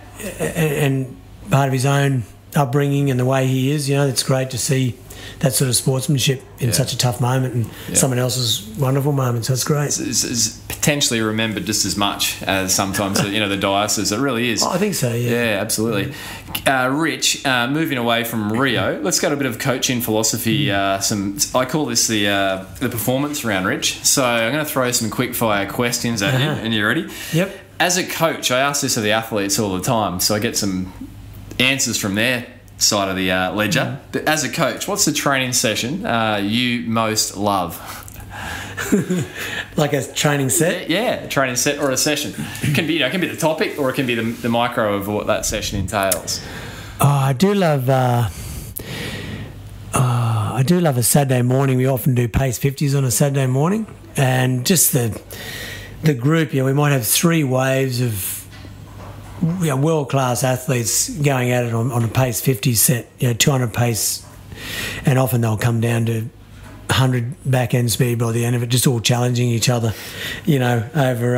and part of his own upbringing and the way he is, you know, it's great to see that sort of sportsmanship in, yeah, such a tough moment, and, yeah, someone else's wonderful moment. So it's great. It's potentially remembered just as much as sometimes you know, the diocese. It really is. Oh, I think so. Yeah. Yeah, absolutely. Rich, moving away from Rio, let's go to a bit of coaching philosophy. I call this the performance round, Rich. So I'm going to throw some quick fire questions at you, and you ready? Yep. As a coach, I ask this of the athletes all the time, so I get some answers from there side of the ledger. But as a coach, what's the training session you most love? Like a training set? Yeah, a training set or a session. It can be, you know, it can be the topic, or it can be the micro of what that session entails. I do love a Saturday morning. We often do pace 50s on a Saturday morning, and just the group, you know, we might have three waves of, you know, world-class athletes going at it on a pace 50 set, you know, 200 pace, and often they'll come down to 100 back-end speed by the end of it, just all challenging each other, you know, over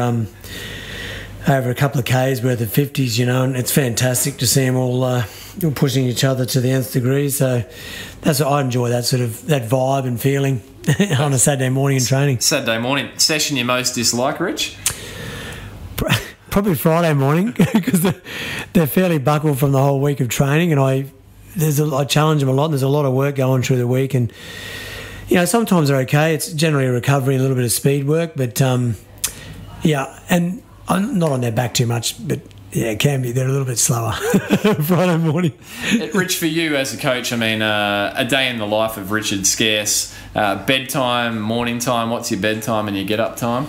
a couple of Ks worth of 50s, you know, and it's fantastic to see them all pushing each other to the nth degree. So that's what I enjoy, that sort of that vibe and feeling on a Saturday morning in training. Saturday morning. Session you most dislike, Rich? Probably Friday morning, because they're fairly buckled from the whole week of training, and I challenge them a lot, and there's a lot of work going through the week, and, you know, sometimes they're okay. It's generally a recovery and a little bit of speed work, but, yeah, and I'm not on their back too much, but, yeah, it can be. They're a little bit slower Friday morning. Rich, for you as a coach, I mean, a day in the life of Richard Scarce, bedtime, morning time, what's your bedtime and your get-up time?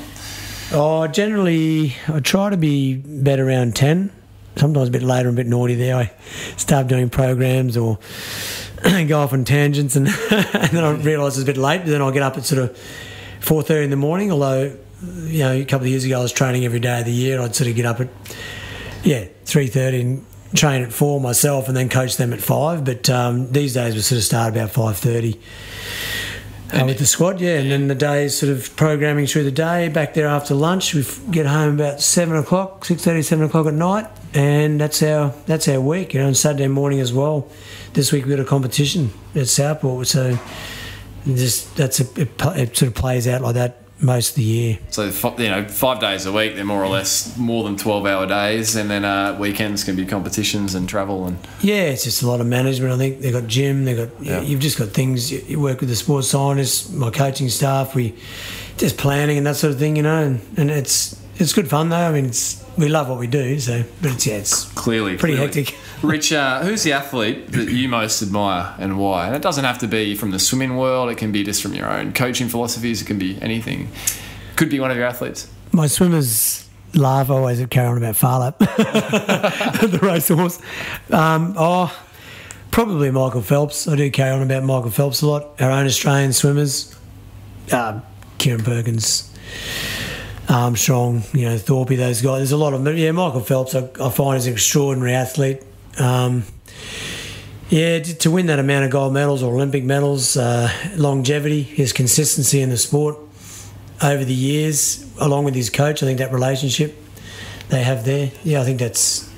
Oh, generally, I try to be bed around 10, sometimes a bit later and a bit naughty there. I start doing programs or go off on tangents and, and then I realise it's a bit late. Then I'll get up at sort of 4:30 in the morning, although, you know, a couple of years ago I was training every day of the year. I'd sort of get up at, 3:30 and train at 4 myself and then coach them at 5. But these days we sort of start about 5:30 with the squad, yeah. And then the day is sort of programming through the day. Back there after lunch, we get home about 7 o'clock, 6:30, 7 o'clock at night, and that's our week. You know, and Saturday morning as well. This week we got a competition at Southport, so just it sort of plays out like that most of the year. So, you know, 5 days a week, they're more or less more than 12-hour days, and then weekends can be competitions and travel. And yeah, it's just a lot of management. I think they've got gym, they've got, yeah, you've just got things. You work with the sports scientists, my coaching staff, we just planning and that sort of thing, you know, and it's good fun though. I mean, we love what we do, so, but it's clearly pretty hectic. Rich, who's the athlete that you most admire and why? And it doesn't have to be from the swimming world. It can be just from your own coaching philosophies. It can be anything. Could be one of your athletes. My swimmers laugh always at Karen about Farlap, the racehorse. Probably Michael Phelps. I do carry on about Michael Phelps a lot. Our own Australian swimmers, Kieran Perkins, Armstrong, you know, Thorpe, those guys. There's a lot of them. Yeah, Michael Phelps I find is an extraordinary athlete. Yeah, to win that amount of gold medals or Olympic medals, longevity, his consistency in the sport over the years, along with his coach, I think that relationship they have there, yeah, I think that's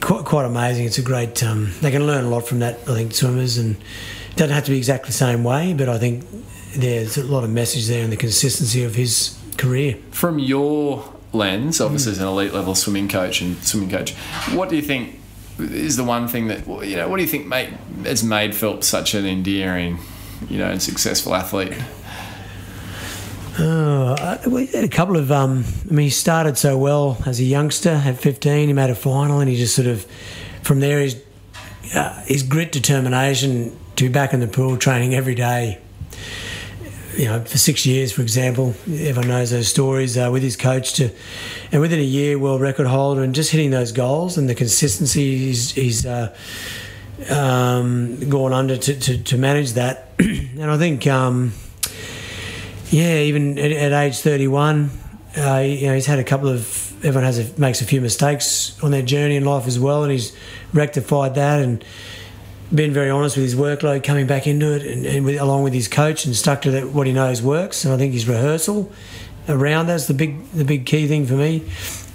quite amazing. It's a great, they can learn a lot from that, I think, swimmers, and it doesn't have to be exactly the same way, but I think there's a lot of message there in the consistency of his career. From your lens, obviously as an elite level swimming coach, what do you think is the one thing that, you know, what do you think has made Phelps such an endearing, you know, and successful athlete? We had a couple of, I mean, he started so well as a youngster at 15, he made a final, and he just sort of, from there, his grit, determination to be back in the pool training every day, you know, for 6 years, for example. Everyone knows those stories with his coach, and within a year, world record holder, and just hitting those goals, and the consistency he's gone under to manage that. And I think, yeah, even at age 31, you know, he's had a couple of, everyone makes a few mistakes on their journey in life as well, and he's rectified that and been very honest with his workload coming back into it, and along with his coach, and stuck to that, what he knows works. And I think his rehearsal around that's the big key thing for me.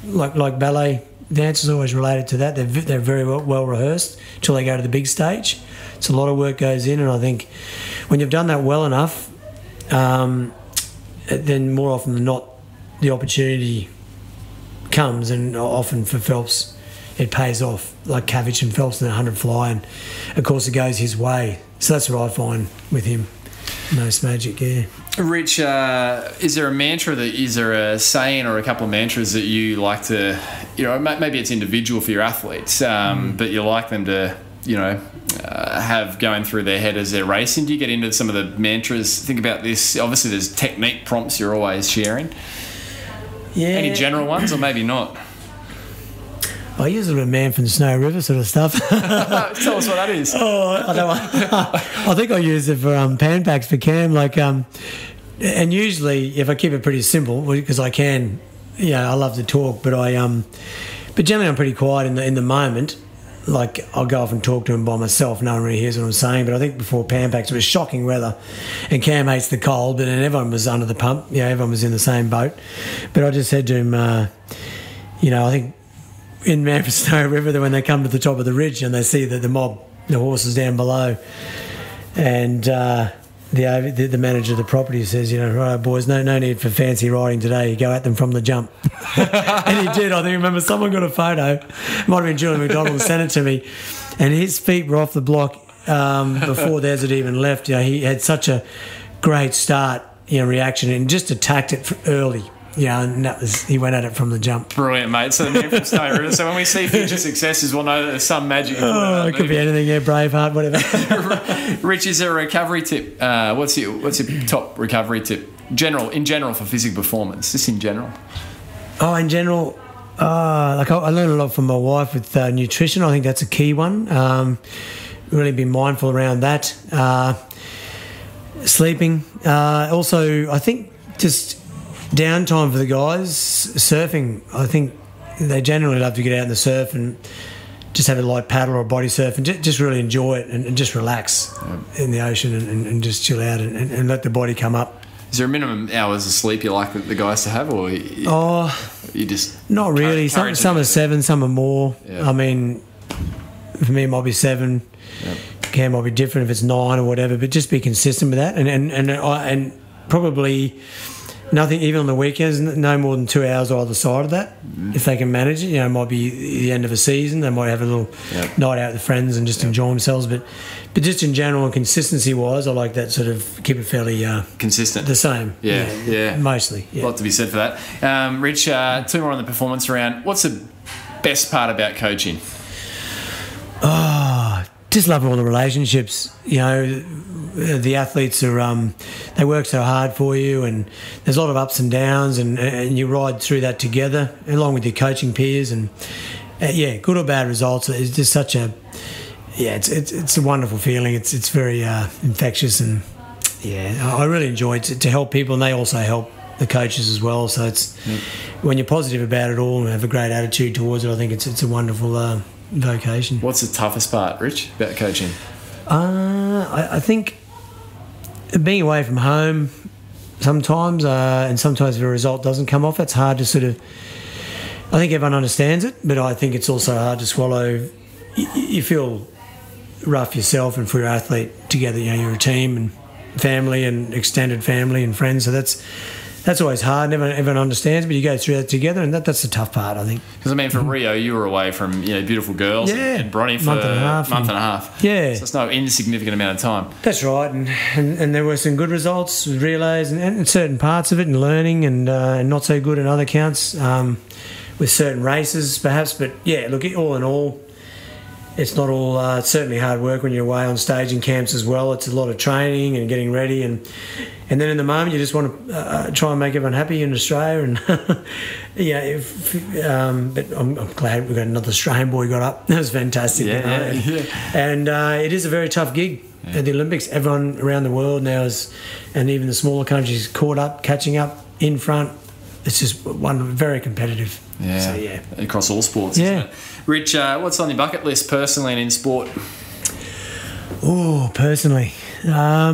Like ballet dance is always related to that. They're very well rehearsed until they go to the big stage. It's a lot of work goes in, and I think when you've done that well enough, then more often than not, the opportunity comes, and often for Phelps, it pays off, like Cavage and Phelps and the 100 fly, and of course it goes his way. So that's what I find with him, most magic, yeah. Rich, is there a saying or a couple of mantras that you like to, you know, maybe it's individual for your athletes, but you like them to, you know, have going through their head as they're racing? Do you get into some of the mantras? Think about this. Obviously there's technique prompts you're always sharing. Yeah. Any general ones or maybe not? I use a little Man from Snowy River sort of stuff. Tell us what that is. Oh, I don't want, I think I use it for Pan Pacs for Cam. Like, and usually, if I keep it pretty simple, because I can, I love to talk, but but generally I'm pretty quiet in the moment. Like, I'll go off and talk to him by myself. No one really hears what I'm saying. But I think before Pan Pacs, it was shocking weather, and Cam hates the cold, but then everyone was under the pump. Yeah, everyone was in the same boat. But I just said to him, you know, I think, in Man from Snowy River, when they come to the top of the ridge and they see that the horses down below, and the manager of the property says, you know, right, boys, no need for fancy riding today. You go at them from the jump. And he did. I think, remember, someone got a photo. It might have been Julian McDonald sent it to me, and his feet were off the block before theirs had even left. You know, he had such a great start, you know, reaction, and just attacked it early. Yeah, and that was, he went at it from the jump. Brilliant, mate. So the Man from Snowy River. So when we see future successes, we'll know that there's some magic. Oh, it could be anything. Yeah, Braveheart, whatever. Rich, is there a recovery tip? What's your top recovery tip? In general for physical performance, just in general. Oh, in general, like I learned a lot from my wife with nutrition. I think that's a key one. really be mindful around that. Sleeping. Also, I think just downtime for the guys. Surfing. I think they generally love to get out in the surf and just have a light paddle or a body surf and just really enjoy it and just relax in the ocean and just chill out and let the body come up. Is there a minimum hours of sleep you like the guys to have, or you, you just not really? Some are 7, some are more. Yep. I mean, for me it might be 7. Yep. Cam might be different if it's 9 or whatever. But just be consistent with that, and probably nothing even on the weekends. No more than 2 hours either side of that, if they can manage it. You know, it might be the end of a season. They might have a little night out with friends and just enjoy themselves. But just in general, consistency wise, I like that sort of keep it fairly consistent. The same. Yeah. Mostly. Yeah. A lot to be said for that. Rich, 2 more on the performance round. What's the best part about coaching? Just love all the relationships. You know, the athletes are they work so hard for you, and there's a lot of ups and downs, and you ride through that together along with your coaching peers, and yeah, good or bad results. It's just such a it's a wonderful feeling. It's very infectious, and yeah, I really enjoy it to help people, and they also help the coaches as well. So it's when you're positive about it all and have a great attitude towards it, I think it's a wonderful vocation. What's the toughest part, Rich, about coaching? I think being away from home sometimes, and sometimes if a result doesn't come off, it's hard to sort of, I think everyone understands it, but I think it's also hard to swallow. You feel rough yourself and for your athlete together. You know, you're a team and family and extended family and friends, so that's always hard. Everyone understands, but you go through that together, and that's the tough part, I think. Because I mean, from Rio, you were away from beautiful girls and Bronnie for a month and a half. Yeah, so it's no insignificant amount of time. That's right, and there were some good results, relays, and certain parts of it, and learning, and not so good in other counts with certain races, perhaps. But yeah, look, all in all, it's not all. It's certainly hard work when you're away on stage and camps as well. It's a lot of training and getting ready, and then in the moment you just want to try and make everyone happy in Australia. And but I'm glad we got another Australian boy got up. That was fantastic. And it is a very tough gig at the Olympics. Everyone around the world now is, and even the smaller countries, caught up, catching up, in front. It's just very competitive. Yeah. So, yeah. Across all sports. Yeah. Isn't it? Rich, what's on your bucket list personally and in sport? Oh, personally, I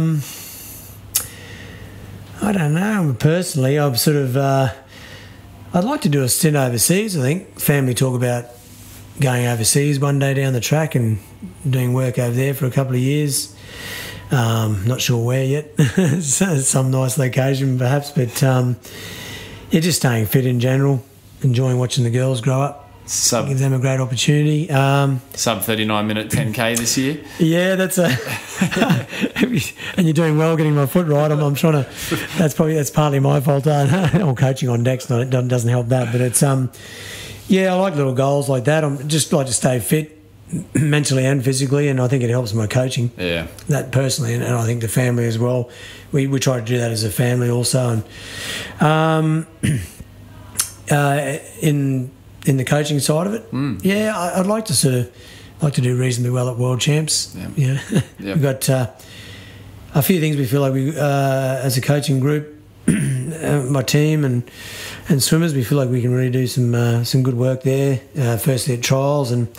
don't know. Personally, I've sort of I'd like to do a stint overseas. I think family talk about going overseas one day down the track and doing work over there for a couple of years. Not sure where yet. Some nice location, perhaps, but. Yeah, just staying fit in general, enjoying watching the girls grow up. Give them a great opportunity. Sub 39-minute 10K this year. Yeah, that's a. And you're doing well getting my foot right. I'm trying to. That's partly my fault. Or coaching on deck's doesn't help that. But it's yeah, I like little goals like that. I just like to stay fit mentally and physically, and I think it helps my coaching. Yeah, that personally, and I think the family as well. We try to do that as a family also, and in the coaching side of it, yeah, I'd like to do reasonably well at World Champs. Yeah, we've got a few things we feel like we as a coaching group. My team and swimmers, we feel like we can really do some good work there. Firstly at trials, and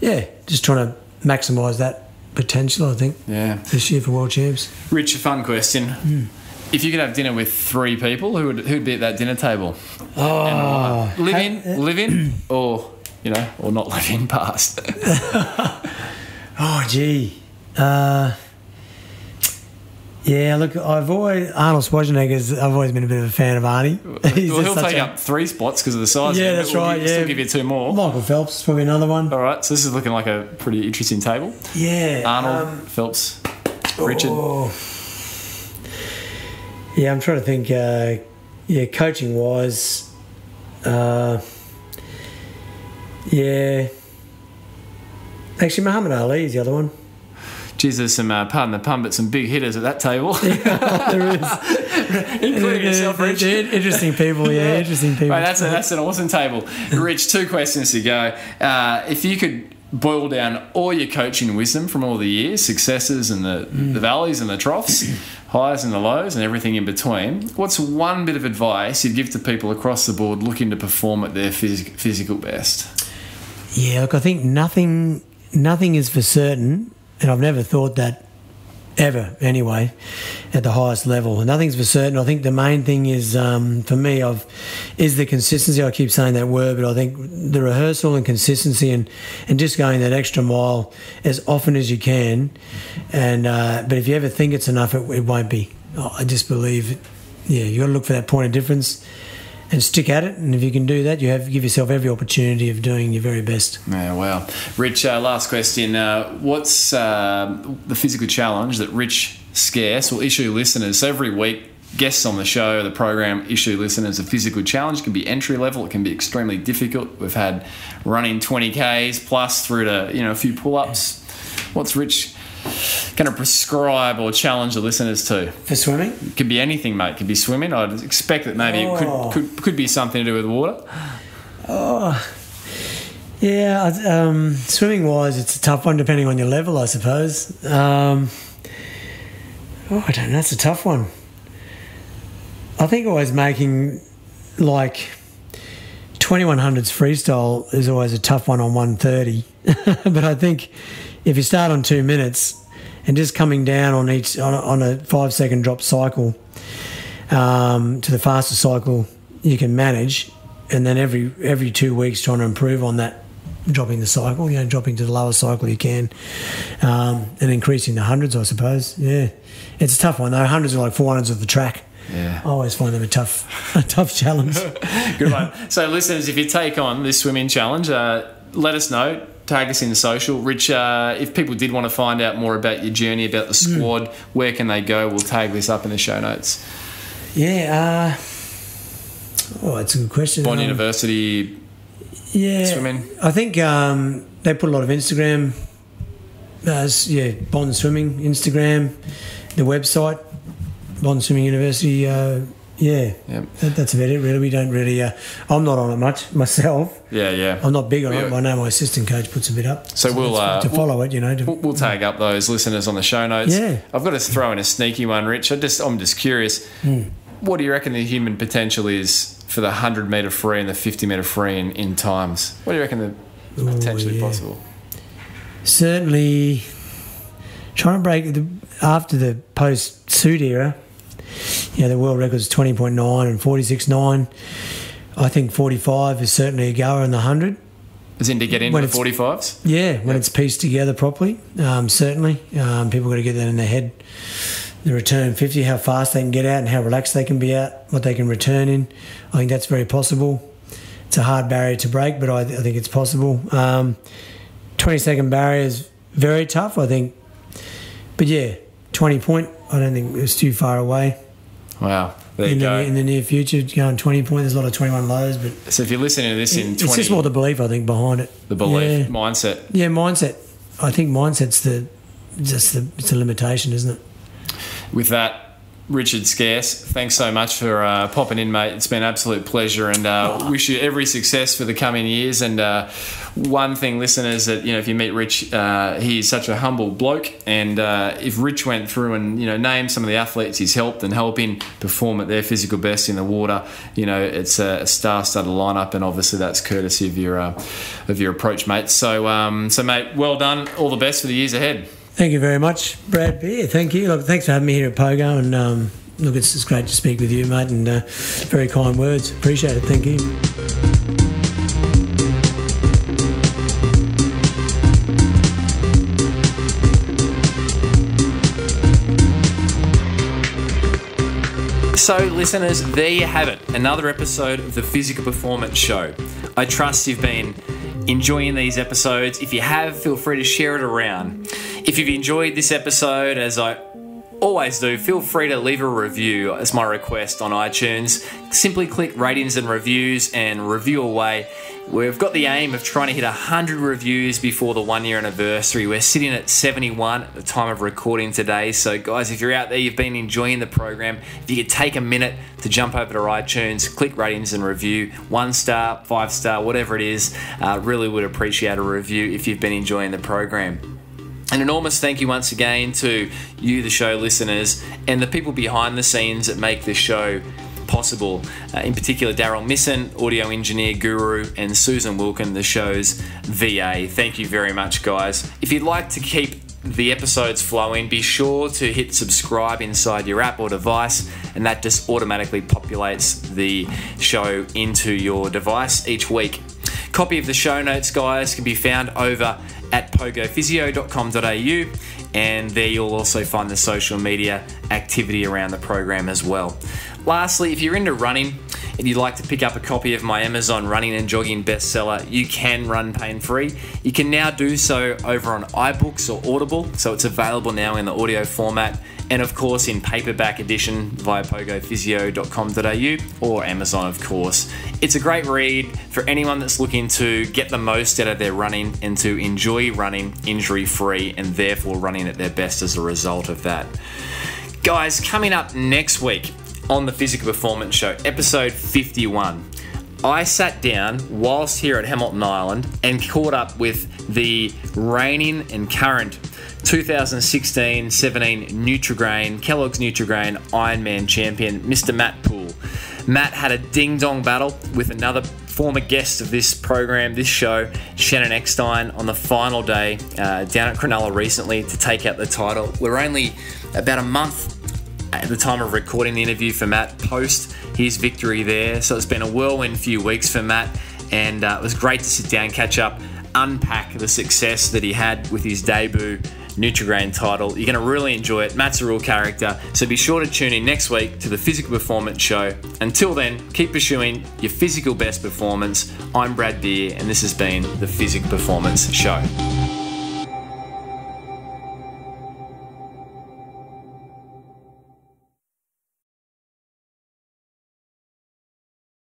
yeah, just trying to maximise that potential. I think this year for World Champs. Rich, a fun question: if you could have dinner with 3 people, who'd be at that dinner table? Oh, live in, or or not live in past. Yeah, look, Arnold Schwarzenegger's. I've always been a bit of a fan of Arnie. Well, he'll take up 3 spots because of the size. Yeah, that's right. We'll still give you 2 more. Michael Phelps, probably another one. All right, so this is looking like a pretty interesting table. Yeah, Arnold, Phelps, Richard. Oh. Yeah, I'm trying to think. Yeah, coaching wise. Yeah, actually, Muhammad Ali is the other one. Geez, there's some, pardon the pun, but some big hitters at that table. Yeah, there is. Including yourself, Rich. Interesting people, yeah, interesting people. Right, that's an awesome table. Rich, 2 questions to go. If you could boil down all your coaching wisdom from all the years, successes and the valleys and the troughs, highs and the lows and everything in between, what's one bit of advice you'd give to people across the board looking to perform at their physical best? Yeah, look, I think nothing is for certain, and I've never thought that ever anyway at the highest level. Nothing's for certain. I think the main thing is for me is the consistency. I keep saying that word, but I think the rehearsal and consistency and just going that extra mile as often as you can. And but if you ever think it's enough, it won't be. I just believe, yeah, you got to look for that point of difference and stick at it, and if you can do that, you give yourself every opportunity of doing your very best. Yeah, wow. Rich, last question. What's the physical challenge that Rich Scarce will issue listeners? So every week, guests on the show, the program, issue listeners a physical challenge. It can be entry level. It can be extremely difficult. We've had running 20Ks plus through to, you know, a few pull-ups. What's Rich going to prescribe or challenge the listeners to? For swimming? It could be anything, mate. It could be swimming. I'd expect that maybe it could be something to do with water. Oh, yeah. Swimming-wise, it's a tough one depending on your level, I suppose. I don't know. That's a tough one. I think always making, like, 2100s freestyle is always a tough one on 130. But I think if you start on 2 minutes and just coming down on each on a 5-second drop cycle to the fastest cycle you can manage, and then every 2 weeks trying to improve on that, dropping the cycle, you know, dropping to the lower cycle you can, and increasing the hundreds, I suppose. Yeah, it's a tough one though. Hundreds are like 400s of the track. Yeah. I always find them a tough challenge. Good one. So listeners, if you take on this swimming challenge, let us know. Tag us in the social. Rich, if people did want to find out more about your journey, about the squad, where can they go? We'll tag this up in the show notes. Yeah. That's a good question. Bond University Swimming. I think they put a lot of Instagram. Bond Swimming, Instagram, the website, Bond Swimming University. That's about it really. We don't really I'm not on it much myself. I'm not big on it. I know my assistant coach puts a bit up, so we'll to follow it, you know, we'll tag up those listeners on the show notes. I've got to throw in a sneaky one, Rich. I'm just curious, what do you reckon the human potential is for the 100 metre free and the 50 metre free in times? What do you reckon the potentially possible? Certainly trying to break after the post suit era. You know, the world record is 20.9 and 46.9. I think 45 is certainly a goer in the 100. As in to get into the 45s? Yeah, when it's pieced together properly, certainly. People got to get that in their head. The return 50, how fast they can get out and how relaxed they can be out, what they can return in. I think that's very possible. It's a hard barrier to break, but I think it's possible. 20-second barrier is very tough, I think. But, 20-point, I don't think it's too far away. Wow. In the near future, going 20 point, there's a lot of 21 lows. But so if you're listening to this it's just more the belief, I think, behind it. The belief, mindset. Yeah, mindset. I think mindset's it's a limitation, isn't it? With that, Richard Scarce, thanks so much for popping in, mate. It's been an absolute pleasure, and wish you every success for the coming years. And one thing, listeners, that, you know, if you meet Rich, he's such a humble bloke, and if Rich went through and, you know, named some of the athletes he's helped and helping perform at their physical best in the water, you know, it's a star-studded lineup, and obviously that's courtesy of your approach, mate. So, mate, well done. All the best for the years ahead. Thank you very much, Brad Beer. Thank you. Look, thanks for having me here at Pogo. And, it's great to speak with you, mate, and very kind words. Appreciate it. Thank you. So, listeners, there you have it, another episode of The Physical Performance Show. I trust you've been enjoying these episodes. If you have, feel free to share it around. If you've enjoyed this episode, as I always do, feel free to leave a review as my request on iTunes. Simply click ratings and reviews and review away. We've got the aim of trying to hit 100 reviews before the 1 year anniversary. We're sitting at 71 at the time of recording today. So guys, if you're out there, you've been enjoying the program, if you could take a minute to jump over to iTunes, click ratings and review, 1 star, 5 star, whatever it is, really would appreciate a review if you've been enjoying the program. An enormous thank you once again to you, the show listeners, and the people behind the scenes that make this show possible. In particular, Daryl Misson, audio engineer guru, and Susan Wilkin, the show's VA. Thank you very much, guys. If you'd like to keep the episodes flowing, be sure to hit subscribe inside your app or device, and that just automatically populates the show into your device each week. Copy of the show notes, guys, can be found over at pogophysio.com.au, and there you'll also find the social media activity around the program as well. Lastly, if you're into running and you'd like to pick up a copy of my Amazon Running and Jogging bestseller, You Can Run Pain-Free, you can now do so over on iBooks or Audible, so it's available now in the audio format, and of course in paperback edition via pogophysio.com.au or Amazon, of course. It's a great read for anyone that's looking to get the most out of their running and to enjoy running injury-free and therefore running at their best as a result of that. Guys, coming up next week on The Physical Performance Show, episode 51, I sat down whilst here at Hamilton Island and caught up with the reigning and current 2016-17 Nutri-Grain, Kellogg's Nutri-Grain Ironman champion, Mr. Matt Poole. Matt had a ding-dong battle with another former guest of this program, this show, Shannon Eckstein, on the final day down at Cronulla recently to take out the title. We're only about a month at the time of recording the interview for Matt post his victory there, so it's been a whirlwind few weeks for Matt, and it was great to sit down, catch up, unpack the success that he had with his debut Nutri-Grain title. You're going to really enjoy it. Matt's a real character, so be sure to tune in next week to The Physical Performance Show. Until then, keep pursuing your physical best performance. I'm Brad Beer, and this has been The Physical Performance Show.